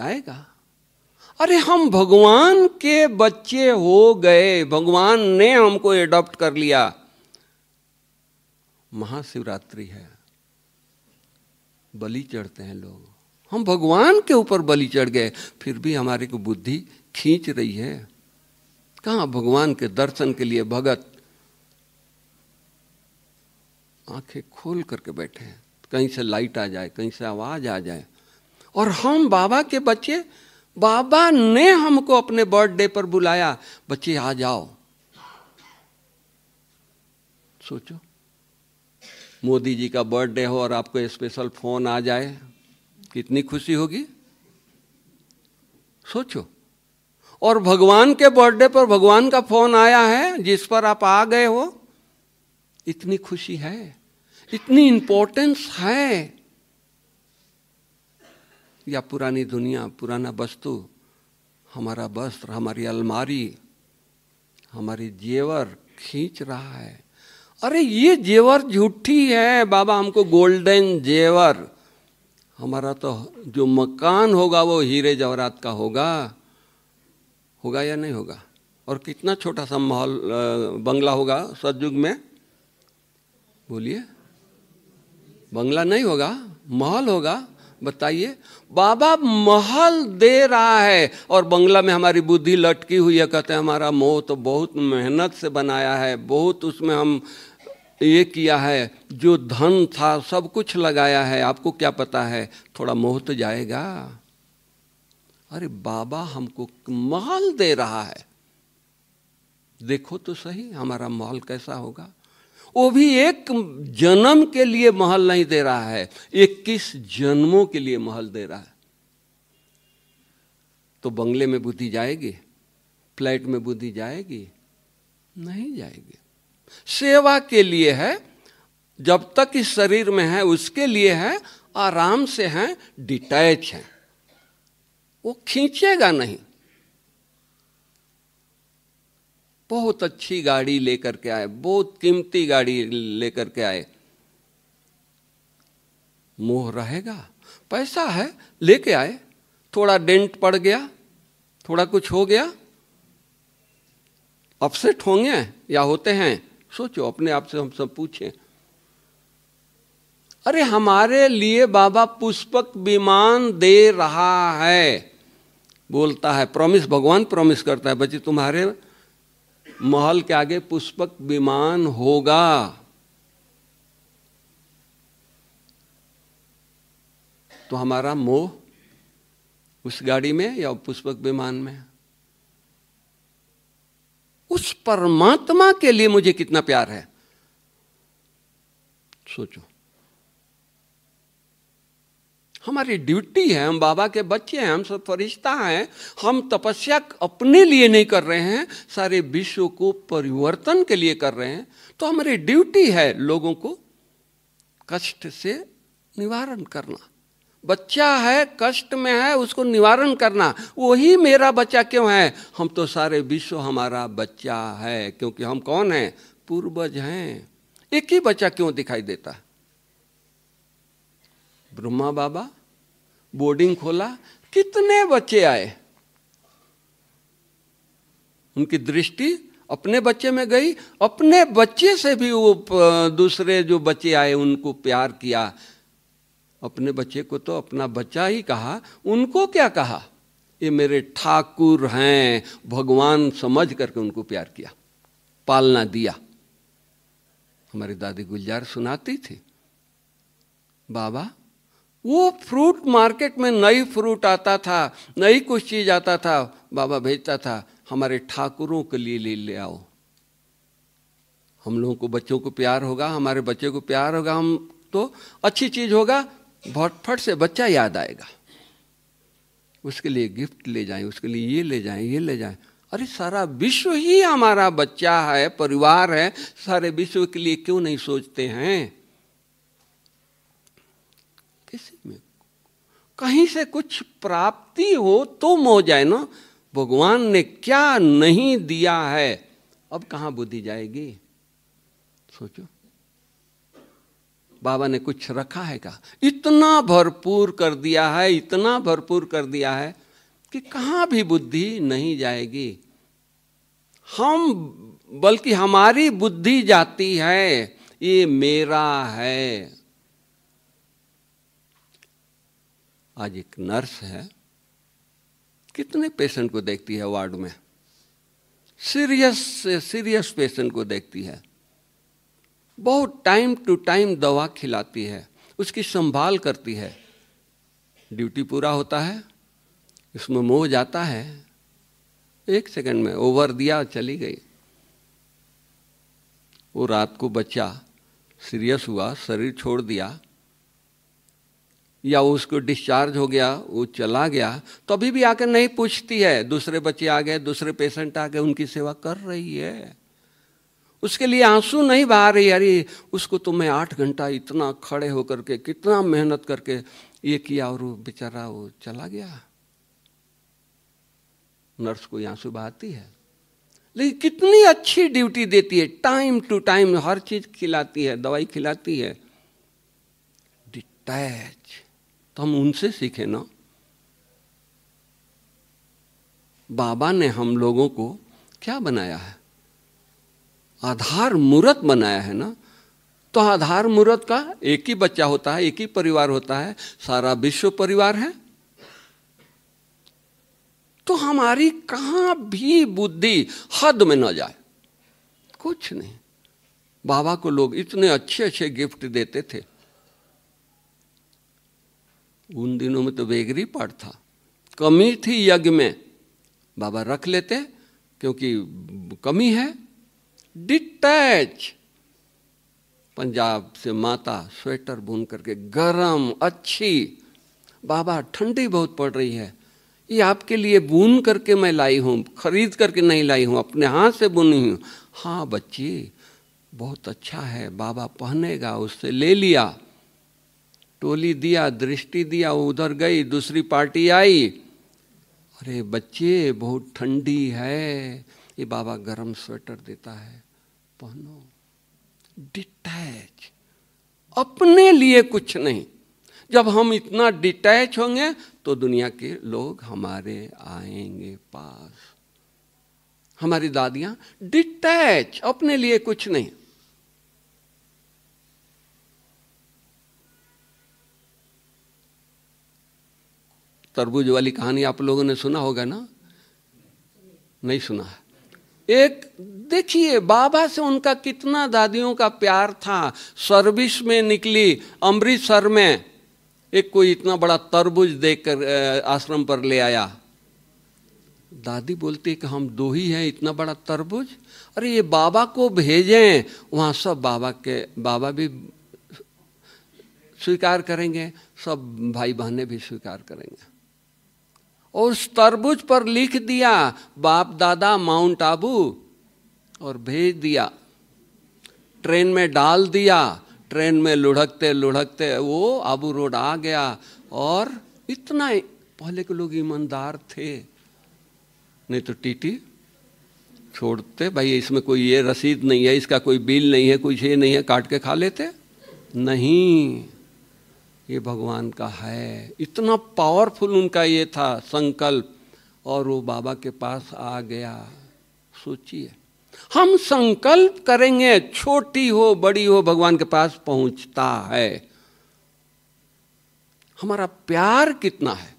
आएगा? अरे हम भगवान के बच्चे हो गए, भगवान ने हमको एडॉप्ट कर लिया। महाशिवरात्रि है, बलि चढ़ते हैं लोग, हम भगवान के ऊपर बलि चढ़ गए, फिर भी हमारी को बुद्धि खींच रही है। कहाँ भगवान के दर्शन के लिए भगत आंखें खोल करके बैठे हैं, कहीं से लाइट आ जाए, कहीं से आवाज आ जाए। और हम बाबा के बच्चे, बाबा ने हमको अपने बर्थडे पर बुलाया, बच्चे आ जाओ। सोचो, मोदी जी का बर्थडे हो और आपको स्पेशल फोन आ जाए, कितनी खुशी होगी? सोचो। और भगवान के बर्थडे पर भगवान का फोन आया है जिस पर आप आ गए हो, इतनी खुशी है, इतनी इंपॉर्टेंस है। या पुरानी दुनिया, पुराना वस्तु, हमारा वस्त्र, हमारी अलमारी, हमारी जेवर खींच रहा है। अरे ये जेवर झूठी है, बाबा हमको गोल्डन जेवर, हमारा तो जो मकान होगा वो हीरे जवाहरात का होगा, होगा या नहीं होगा? और कितना छोटा सा महल बंगला होगा सतयुग में, बोलिए? बंगला नहीं होगा, महल होगा। बताइए, बाबा महल दे रहा है और बंगला में हमारी बुद्धि लटकी हुई है। कहते हैं हमारा मोह तो बहुत मेहनत से बनाया है, बहुत उसमें हम ये किया है, जो धन था सब कुछ लगाया है। आपको क्या पता है, थोड़ा मोह तो जाएगा। अरे बाबा हमको महल दे रहा है, देखो तो सही हमारा महल कैसा होगा। वो भी एक जन्म के लिए महल नहीं दे रहा है, 21 जन्मों के लिए महल दे रहा है। तो बंगले में बुद्धि जाएगी, फ्लैट में बुद्धि जाएगी? नहीं जाएगी। सेवा के लिए है, जब तक इस शरीर में है उसके लिए है, आराम से है, डिटैच है, वो खींचेगा नहीं। बहुत अच्छी गाड़ी लेकर के आए, बहुत कीमती गाड़ी लेकर के आए, मोह रहेगा? पैसा है, लेके आए, थोड़ा डेंट पड़ गया, थोड़ा कुछ हो गया, अपसेट होंगे या होते हैं, सोचो अपने आप से हम सब पूछें। अरे हमारे लिए बाबा पुष्पक विमान दे रहा है, बोलता है प्रॉमिस, भगवान प्रॉमिस करता है बच्चे तुम्हारे महल के आगे पुष्पक विमान होगा। तो हमारा मोह उस गाड़ी में या पुष्पक विमान में, उस परमात्मा के लिए मुझे कितना प्यार है सोचो। हमारी ड्यूटी है, हम बाबा के बच्चे हैं, हम सब फरिश्ता हैं, हम तपस्या अपने लिए नहीं कर रहे हैं, सारे विश्व को परिवर्तन के लिए कर रहे हैं। तो हमारी ड्यूटी है लोगों को कष्ट से निवारण करना। बच्चा है, कष्ट में है, उसको निवारण करना, वही मेरा बच्चा क्यों है, हम तो सारे विश्व हमारा बच्चा है, क्योंकि हम कौन हैं, पूर्वज हैं। एक ही बच्चा क्यों दिखाई देता है? ब्रह्मा बाबा बोर्डिंग खोला, कितने बच्चे आए, उनकी दृष्टि अपने बच्चे में गई, अपने बच्चे से भी वो दूसरे जो बच्चे आए उनको प्यार किया। अपने बच्चे को तो अपना बच्चा ही कहा, उनको क्या कहा, ये मेरे ठाकुर हैं, भगवान समझ करके उनको प्यार किया, पालना दिया। हमारी दादी गुलजार सुनाती थी, बाबा वो फ्रूट मार्केट में नई फ्रूट आता था, नई कुछ चीज आता था, बाबा भेजता था, हमारे ठाकुरों के लिए ले आओ। हम लोगों को बच्चों को प्यार होगा, हमारे बच्चे को प्यार होगा, हम तो अच्छी चीज होगा, भटफट से बच्चा याद आएगा, उसके लिए गिफ्ट ले जाएं, उसके लिए ये ले जाएं, ये ले जाएं। अरे सारा विश्व ही हमारा बच्चा है, परिवार है, सारे विश्व के लिए क्यों नहीं सोचते हैं? किसी में कहीं से कुछ प्राप्ति हो तो मोह जाए ना, भगवान ने क्या नहीं दिया है, अब कहाँ बुद्धि जाएगी सोचो। बाबा ने कुछ रखा है का, इतना भरपूर कर दिया है, इतना भरपूर कर दिया है कि कहाँ भी बुद्धि नहीं जाएगी। हम बल्कि हमारी बुद्धि जाती है, ये मेरा है। आज एक नर्स है, कितने पेशेंट को देखती है वार्ड में, सीरियस से सीरियस पेशेंट को देखती है, बहुत टाइम टू टाइम दवा खिलाती है, उसकी संभाल करती है, ड्यूटी पूरा होता है, इसमें मोह जाता है, एक सेकंड में ओवर दिया, चली गई। वो रात को बच्चा सीरियस हुआ, शरीर छोड़ दिया या उसको डिस्चार्ज हो गया, वो चला गया, तो अभी भी आकर नहीं पूछती है, दूसरे बच्चे आ गए, दूसरे पेशेंट आ गए, उनकी सेवा कर रही है, उसके लिए आंसू नहीं बहा रही। अरे उसको तो मैं 8 घंटा इतना खड़े होकर के कितना मेहनत करके ये किया और वो बेचारा वो चला गया। नर्स को आंसू बहाती है, लेकिन कितनी अच्छी ड्यूटी देती है, टाइम टू टाइम हर चीज खिलाती है, दवाई खिलाती है, डिटैच। तो हम उनसे सीखे ना, बाबा ने हम लोगों को क्या बनाया है, आधार मूर्त बनाया है ना। तो आधार मूर्त का एक ही बच्चा होता है, एक ही परिवार होता है, सारा विश्व परिवार है। तो हमारी कहाँ भी बुद्धि हद में न जाए, कुछ नहीं। बाबा को लोग इतने अच्छे अच्छे गिफ्ट देते थे, उन दिनों में तो बेगरी पाठ था, कमी थी यज्ञ में, बाबा रख लेते क्योंकि कमी है। डिटैच, पंजाब से माता स्वेटर बुन करके गरम अच्छी, बाबा ठंडी बहुत पड़ रही है, ये आपके लिए बुन करके मैं लाई हूँ, खरीद करके नहीं लाई हूँ, अपने हाथ से बुनी हूँ। हाँ बच्ची बहुत अच्छा है, बाबा पहनेगा, उससे ले लिया, टोली दिया, दृष्टि दिया, उधर गई, दूसरी पार्टी आई, अरे बच्चे बहुत ठंडी है, ये बाबा गरम स्वेटर देता है, पहनो। डिटैच, अपने लिए कुछ नहीं, जब हम इतना डिटैच होंगे तो दुनिया के लोग हमारे आएंगे पास। हमारी दादियाँ डिटैच, अपने लिए कुछ नहीं। तरबूज वाली कहानी आप लोगों ने सुना होगा ना? नहीं सुना है। एक देखिए बाबा से उनका कितना दादियों का प्यार था। सर्विस में निकली अमृतसर में, एक कोई इतना बड़ा तरबूज देकर आश्रम पर ले आया। दादी बोलती कि हम दो ही हैं, इतना बड़ा तरबूज, अरे ये बाबा को भेजें, वहाँ सब बाबा भी स्वीकार करेंगे, सब भाई बहनें भी स्वीकार करेंगे। और उस तरबूज पर लिख दिया बाप दादा माउंट आबू और भेज दिया। ट्रेन में डाल दिया, ट्रेन में लुढ़कते लुढ़कते वो आबू रोड आ गया। और इतना पहले के लोग ईमानदार थे, नहीं तो टीटी छोड़ते, भाई इसमें कोई ये रसीद नहीं है, इसका कोई बिल नहीं है, कुछ ये नहीं है, काट के खा लेते। नहीं, ये भगवान का है। इतना पावरफुल उनका ये था संकल्प, और वो बाबा के पास आ गया। सोचिए, हम संकल्प करेंगे, छोटी हो बड़ी हो, भगवान के पास पहुंचता है। हमारा प्यार कितना है।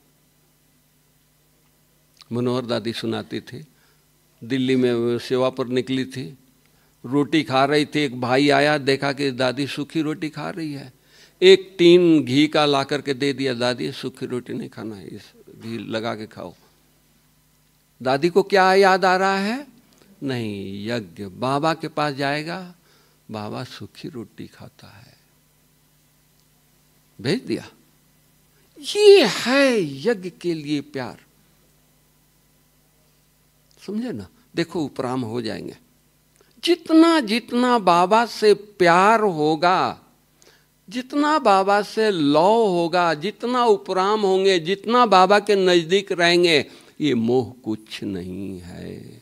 मनोहर दादी सुनाती थी, दिल्ली में सेवा पर निकली थी, रोटी खा रही थी। एक भाई आया, देखा कि दादी सूखी रोटी खा रही है, एक टीन घी का ला करके दे दिया। दादी सूखी रोटी नहीं खाना है, इस घी लगा के खाओ। दादी को क्या याद आ रहा है? नहीं, यज्ञ। बाबा के पास जाएगा, बाबा सूखी रोटी खाता है, भेज दिया। ये है यज्ञ के लिए प्यार, समझे ना? देखो उपराम हो जाएंगे। जितना जितना बाबा से प्यार होगा, जितना बाबा से लौ होगा, जितना उपराम होंगे, जितना बाबा के नज़दीक रहेंगे, ये मोह कुछ नहीं है।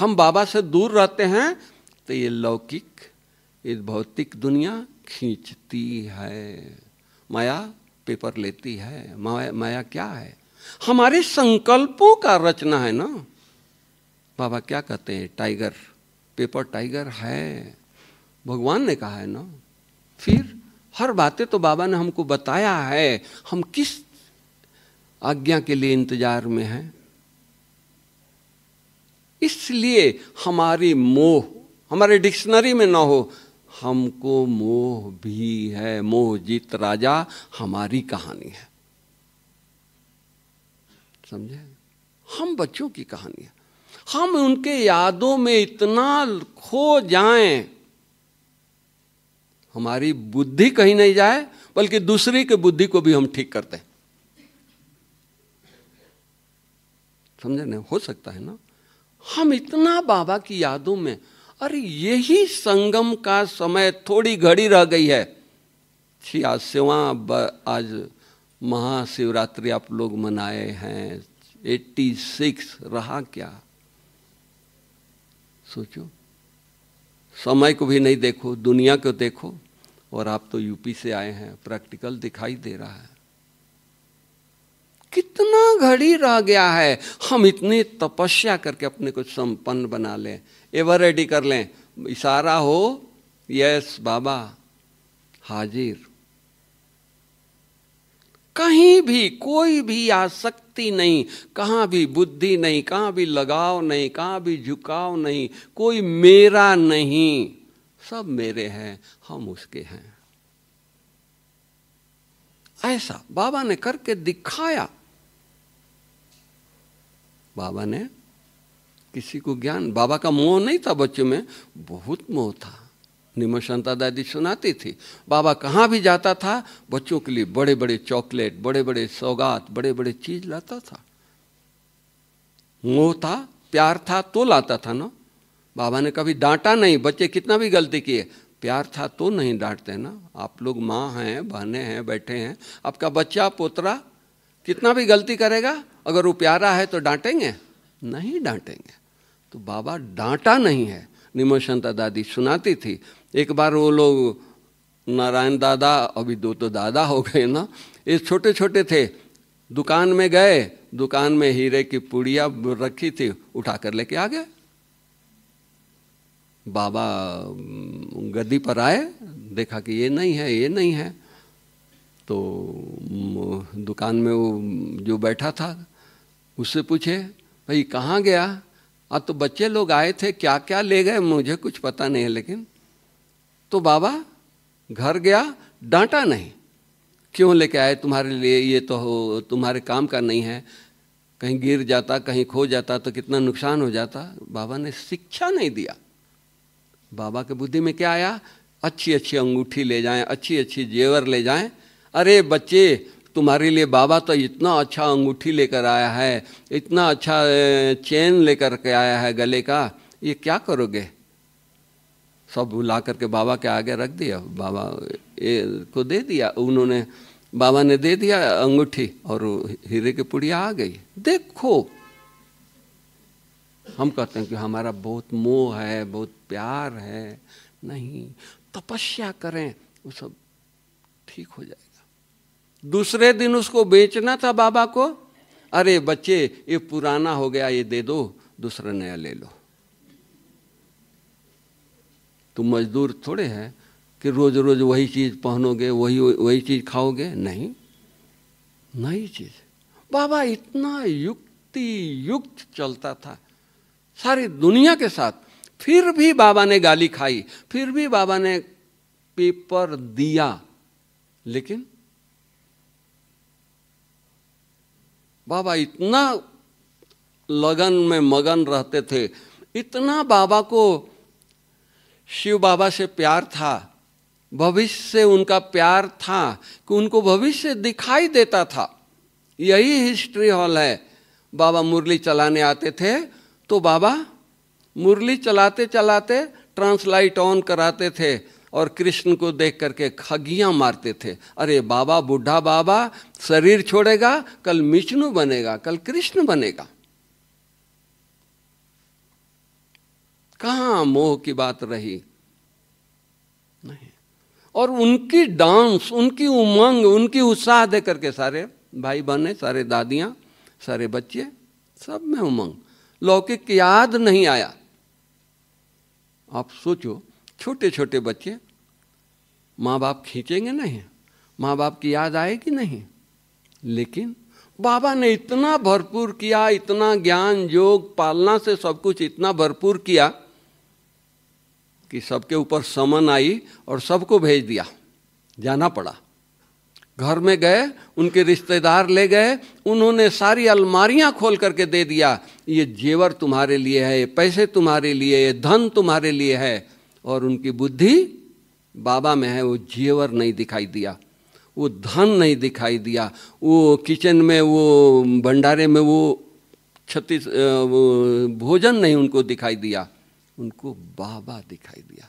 हम बाबा से दूर रहते हैं तो ये लौकिक, ये भौतिक दुनिया खींचती है, माया पेपर लेती है। माया क्या है? हमारे संकल्पों का रचना है ना। बाबा क्या कहते हैं? टाइगर, पेपर टाइगर है, भगवान ने कहा है ना। फिर हर बातें तो बाबा ने हमको बताया है। हम किस आज्ञा के लिए इंतजार में हैं? इसलिए हमारी मोह हमारे डिक्शनरी में ना हो। हमको मोह भी है, मोह जीत राजा हमारी कहानी है, समझे? हम बच्चों की कहानी है। हम उनके यादों में इतना खो जाएं, हमारी बुद्धि कहीं नहीं जाए, बल्कि दूसरे के बुद्धि को भी हम ठीक करते हैं, समझे ना? हो सकता है ना। हम इतना बाबा की यादों में, अरे यही संगम का समय, थोड़ी घड़ी रह गई है। 86वां आज महाशिवरात्रि आप लोग मनाए हैं, 86 रहा क्या? सोचो, समय को भी नहीं देखो, दुनिया को देखो। और आप तो यूपी से आए हैं, प्रैक्टिकल दिखाई दे रहा है। कितना घड़ी रह गया है। हम इतनी तपस्या करके अपने को संपन्न बना लें, एवर रेडी कर लें, इशारा हो, यस बाबा हाजिर। कहीं भी कोई भी आसक्ति नहीं, कहाँ भी बुद्धि नहीं, कहाँ भी लगाव नहीं, कहाँ भी झुकाव नहीं, कोई मेरा नहीं, सब मेरे हैं, हम उसके हैं। ऐसा बाबा ने करके दिखाया। बाबा ने किसी को ज्ञान, बाबा का मोह नहीं था बच्चों में, बहुत मोह था। निम शांत दादी सुनाती थी, बाबा कहाँ भी जाता था बच्चों के लिए बड़े बड़े चॉकलेट, बड़े बड़े सौगात, बड़े बड़े चीज लाता था। मोह था, प्यार था तो लाता था ना। बाबा ने कभी डांटा नहीं, बच्चे कितना भी गलती किए, प्यार था तो नहीं डांटते ना। आप लोग माँ हैं, बहने हैं, बैठे हैं, आपका बच्चा पोतरा कितना भी गलती करेगा, अगर वो प्यारा है तो डांटेंगे? नहीं डांटेंगे। तो बाबा डांटा नहीं है। निमोशांता दादी सुनाती थी, एक बार वो लोग नारायण दादा, अभी दो तो दादा हो गए ना, ये छोटे छोटे थे, दुकान में गए, दुकान में हीरे की पुड़िया रखी थी, उठा कर लेके आ गए। बाबा गद्दी पर आए, देखा कि ये नहीं है, ये नहीं है, तो दुकान में वो जो बैठा था उससे पूछे, भाई कहाँ गया? अब तो बच्चे लोग आए थे, क्या क्या ले गए मुझे कुछ पता नहीं है, लेकिन तो बाबा घर गया, डांटा नहीं, क्यों लेके आए तुम्हारे लिए, ये तो हो तुम्हारे काम का नहीं है, कहीं गिर जाता, कहीं खो जाता तो कितना नुकसान हो जाता। बाबा ने शिक्षा नहीं दिया। बाबा के बुद्धि में क्या आया, अच्छी अच्छी अंगूठी ले जाएं, अच्छी अच्छी जेवर ले जाएं। अरे बच्चे, तुम्हारे लिए बाबा तो इतना अच्छा अंगूठी लेकर आया है, इतना अच्छा चेन लेकर के आया है गले का, ये क्या करोगे? सब बुला करके बाबा के आगे रख दिया, बाबा को दे दिया, उन्होंने बाबा ने दे दिया अंगूठी और हीरे की पुड़िया आ गई। देखो, हम कहते हैं कि हमारा बहुत मोह है, बहुत प्यार है, नहीं, तपस्या करें वो सब ठीक हो जाएगा। दूसरे दिन उसको बेचना था बाबा को, अरे बच्चे ये पुराना हो गया, ये दे दो, दूसरा नया ले लो। तुम मजदूर थोड़े हैं कि रोज रोज वही चीज़ पहनोगे, वही चीज़ खाओगे, नहीं, नई चीज़। बाबा इतना युक्ति युक्त चलता था सारी दुनिया के साथ, फिर भी बाबा ने गाली खाई, फिर भी बाबा ने पेपर दिया, लेकिन बाबा इतना लगन में मगन रहते थे, इतना बाबा को शिव बाबा से प्यार था, भविष्य से उनका प्यार था कि उनको भविष्य दिखाई देता था। यही हिस्ट्री हॉल है। बाबा मुरली चलाने आते थे तो बाबा मुरली चलाते चलाते ट्रांसलाइट ऑन कराते थे और कृष्ण को देख करके खगियाँ मारते थे। अरे बाबा, बूढ़ा बाबा शरीर छोड़ेगा, कल विष्णु बनेगा, कल कृष्ण बनेगा। कहाँ मोह की बात रही, नहीं। और उनकी डांस, उनकी उमंग, उनकी उत्साह दे करके सारे भाई बहने, सारे दादियाँ, सारे बच्चे, सब में उमंग, लौकिक याद नहीं आया। आप सोचो, छोटे छोटे बच्चे, माँ बाप खींचेंगे नहीं, माँ बाप की याद आएगी नहीं, लेकिन बाबा ने इतना भरपूर किया, इतना ज्ञान योग पालना से सब कुछ इतना भरपूर किया कि सबके ऊपर समन आई और सबको भेज दिया, जाना पड़ा। घर में गए, उनके रिश्तेदार ले गए, उन्होंने सारी अलमारियां खोल करके दे दिया, ये जेवर तुम्हारे लिए है, ये पैसे तुम्हारे लिए, ये धन तुम्हारे लिए है। और उनकी बुद्धि बाबा में है, वो जेवर नहीं दिखाई दिया, वो धन नहीं दिखाई दिया, वो किचन में, वो भंडारे में, वो वो भोजन नहीं उनको दिखाई दिया, उनको बाबा दिखाई दिया।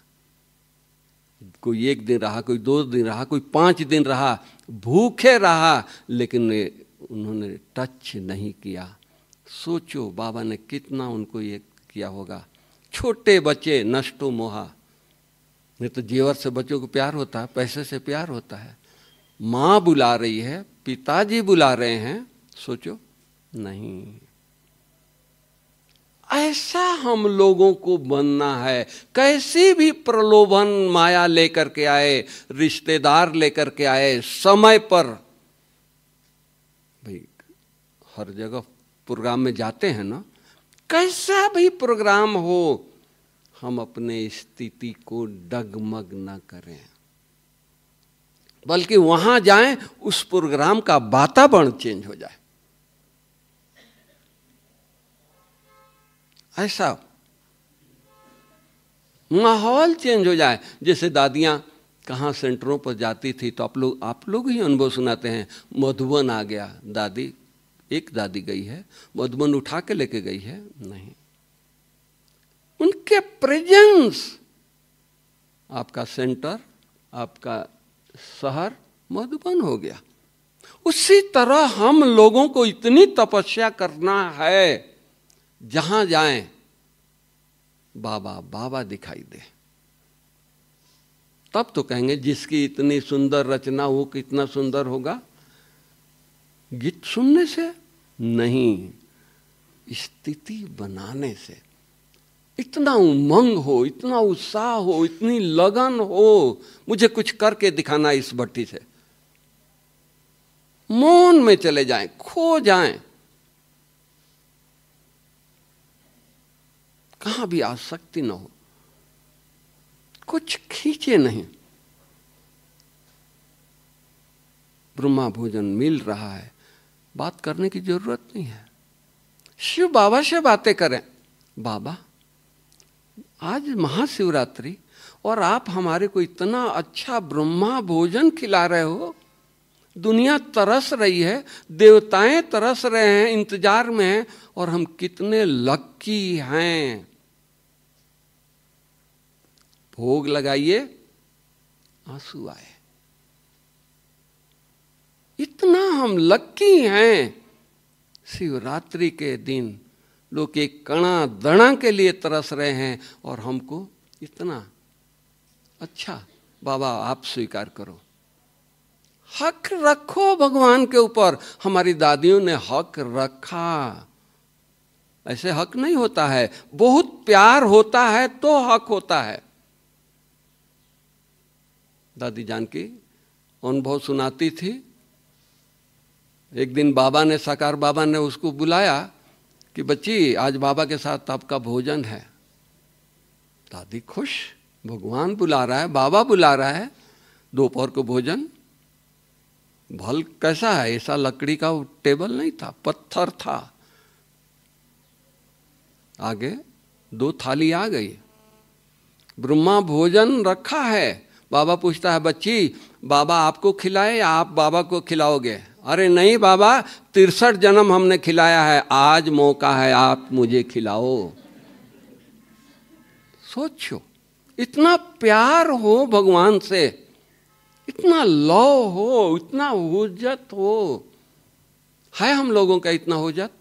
कोई एक दिन रहा, कोई 2 दिन रहा, कोई 5 दिन रहा, भूखे रहा, लेकिन उन्होंने टच नहीं किया। सोचो बाबा ने कितना उनको ये किया होगा। छोटे बच्चे नष्टो मोहा, नहीं तो जेवर से बच्चों को प्यार होता है, पैसे से प्यार होता है, माँ बुला रही है, पिताजी बुला रहे हैं, सोचो नहीं। ऐसा हम लोगों को बनना है। कैसी भी प्रलोभन माया लेकर के आए, रिश्तेदार लेकर के आए, समय पर, भाई हर जगह प्रोग्राम में जाते हैं ना, कैसा भी प्रोग्राम हो, हम अपने स्थिति को डगमग ना करें, बल्कि वहां जाएं, उस प्रोग्राम का वातावरण चेंज हो जाए। ऐसा माहौल चेंज हो जाए। जैसे दादियाँ कहाँ सेंटरों पर जाती थी, तो आप लोग ही अनुभव सुनाते हैं। मधुबन आ गया, दादी, एक दादी गई है, मधुबन उठा के लेके गई है, नहीं, उनके प्रेजेंस। आपका सेंटर, आपका शहर मधुबन हो गया। उसी तरह हम लोगों को इतनी तपस्या करना है, जहां जाएं बाबा बाबा दिखाई दे। तब तो कहेंगे जिसकी इतनी सुंदर रचना हो कितना सुंदर होगा। गीत सुनने से नहीं, स्थिति बनाने से। इतना उमंग हो, इतना उत्साह हो, इतनी लगन हो, मुझे कुछ करके दिखाना इस भट्टी से। मौन में चले जाएं, खो जाएं। कहां भी आसक्ति न हो, कुछ खींचे नहीं। ब्रह्मा भोजन मिल रहा है, बात करने की जरूरत नहीं है। शिव बाबा से बातें करें, बाबा आज महाशिवरात्रि और आप हमारे को इतना अच्छा ब्रह्मा भोजन खिला रहे हो। दुनिया तरस रही है, देवताएं तरस रहे हैं, इंतजार में हैं, और हम कितने लक्की हैं। भोग लगाइए, आंसू आए, इतना हम लक्की हैं। शिवरात्रि के दिन लोग एक कणा दणा के लिए तरस रहे हैं और हमको इतना अच्छा। बाबा आप स्वीकार करो, हक रखो भगवान के ऊपर। हमारी दादियों ने हक रखा। ऐसे हक नहीं होता है, बहुत प्यार होता है तो हक होता है। दादी जानकी अनुभव सुनाती थी। एक दिन बाबा ने, साकार बाबा ने उसको बुलाया कि बच्ची आज बाबा के साथ आपका भोजन है। दादी खुश, भगवान बुला रहा है, बाबा बुला रहा है, दोपहर को भोजन। भल कैसा है, ऐसा लकड़ी का टेबल नहीं था, पत्थर था। आगे 2 थाली आ गई। ब्रह्मा भोजन रखा है। बाबा पूछता है बच्ची बाबा आपको खिलाए या आप बाबा को खिलाओगे? अरे नहीं बाबा, 63 जन्म हमने खिलाया है, आज मौका है, आप मुझे खिलाओ। सोचो, इतना प्यार हो भगवान से, इतना लौ हो, इतना हुज्जत हो। है हम लोगों का इतना हुज्जत?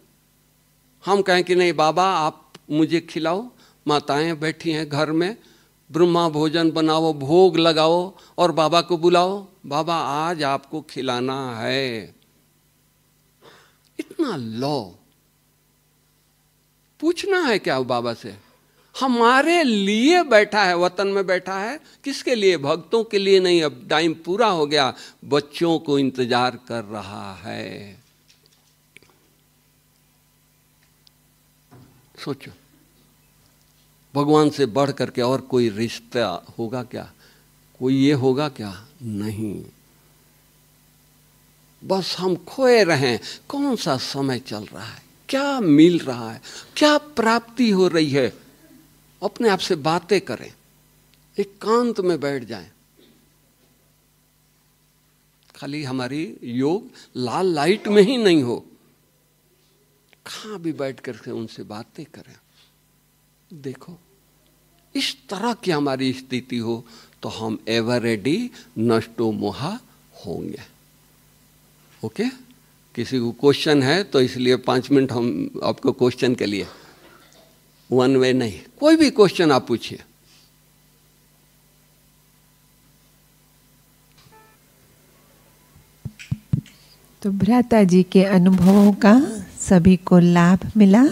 हम कहें कि नहीं बाबा आप मुझे खिलाओ। माताएं बैठी हैं घर में, ब्रह्मा भोजन बनाओ, भोग लगाओ और बाबा को बुलाओ, बाबा आज आपको खिलाना है। इतना लो पूछना है क्या बाबा से? हमारे लिए बैठा है, वतन में बैठा है, किसके लिए? भक्तों के लिए नहीं। अब टाइम पूरा हो गया, बच्चों को इंतजार कर रहा है। सोचो, भगवान से बढ़ करके और कोई रिश्ता होगा क्या? कोई ये होगा क्या? नहीं, बस हम खोए रहें। कौन सा समय चल रहा है, क्या मिल रहा है, क्या प्राप्ति हो रही है? अपने आप से बातें करें, एकांत में बैठ जाएं। खाली हमारी योग लाल लाइट में ही नहीं हो, कहाँ भी बैठ करके उनसे बातें करें। देखो इस तरह की हमारी स्थिति हो तो हम एवर रेडी नष्टो मोहा होंगे। ओके, किसी को क्वेश्चन है तो इसलिए 5 मिनट हम आपको क्वेश्चन के लिए, वन वे नहीं, कोई भी क्वेश्चन आप पूछिए। तो भ्राता जी के अनुभवों का सभी को लाभ मिला।